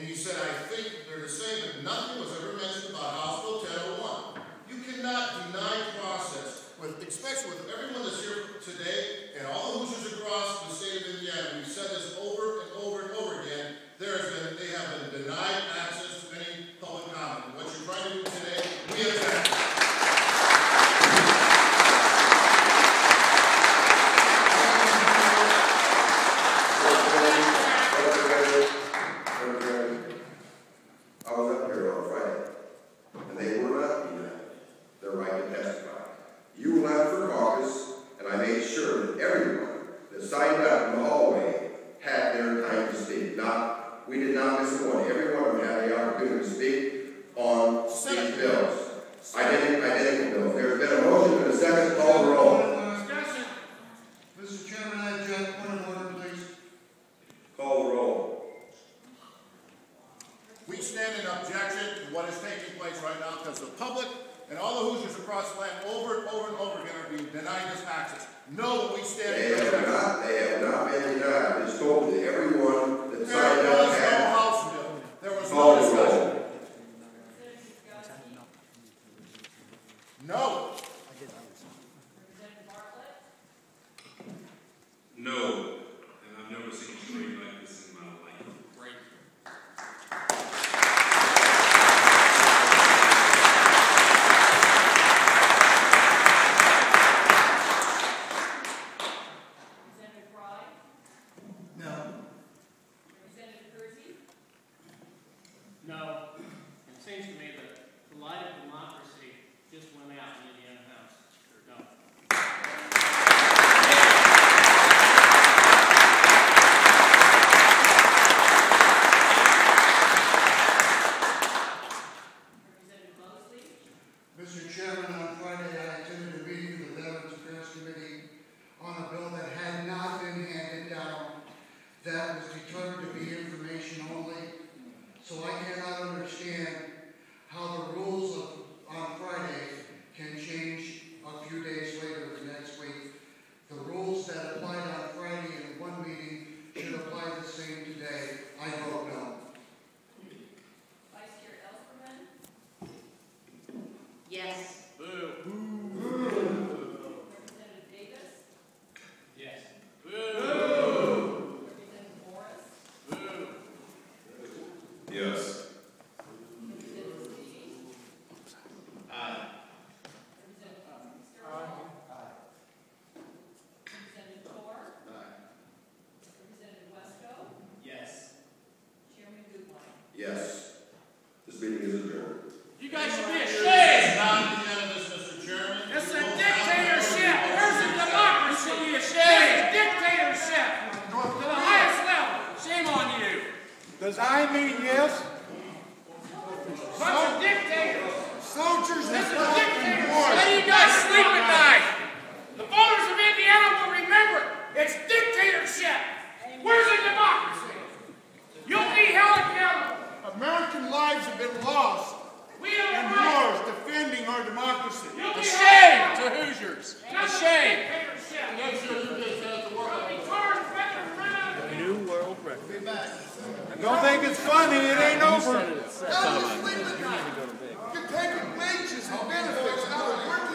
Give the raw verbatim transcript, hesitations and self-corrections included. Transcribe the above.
And he said, I think they're the same, but nothing was ever mentioned about Hospital ten oh one. You cannot deny process, with, especially with everyone that's here today and all the Hoosiers across the state of Indiana. We've said this over and over and over again. There has been, they have been denied access to any public comment. What you're trying to do today, we have done. You're taking wages and benefits out of work.